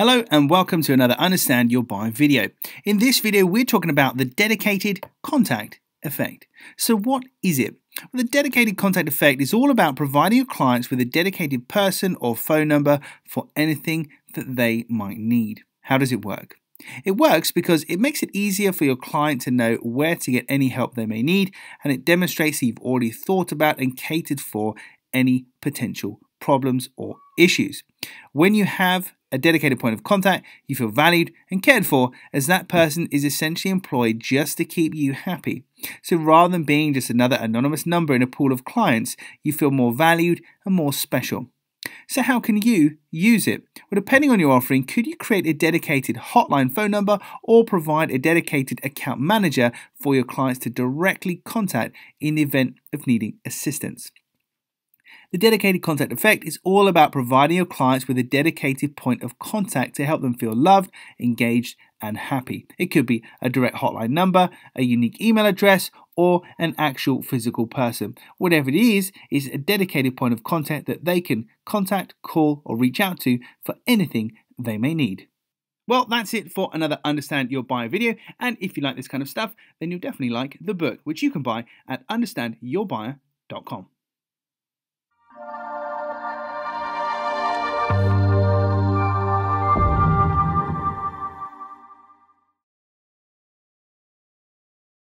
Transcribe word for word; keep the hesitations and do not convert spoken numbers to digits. Hello and welcome to another Understand Your Buyer video. In this video we're talking about the dedicated contact effect. So what is it? Well, the dedicated contact effect is all about providing your clients with a dedicated person or phone number for anything that they might need. How does it work? It works because it makes it easier for your client to know where to get any help they may need, and it demonstrates that you've already thought about and catered for any potential problems or issues. When you have a dedicated point of contact, you feel valued and cared for, as that person is essentially employed just to keep you happy. So rather than being just another anonymous number in a pool of clients, you feel more valued and more special. So how can you use it? Well, depending on your offering, could you create a dedicated hotline phone number or provide a dedicated account manager for your clients to directly contact in the event of needing assistance? The dedicated contact effect is all about providing your clients with a dedicated point of contact to help them feel loved, engaged, and happy. It could be a direct hotline number, a unique email address, or an actual physical person. Whatever it is, is a dedicated point of contact that they can contact, call, or reach out to for anything they may need. Well, that's it for another Understand Your Buyer video. And if you like this kind of stuff, then you'll definitely like the book, which you can buy at understand your buyer dot com.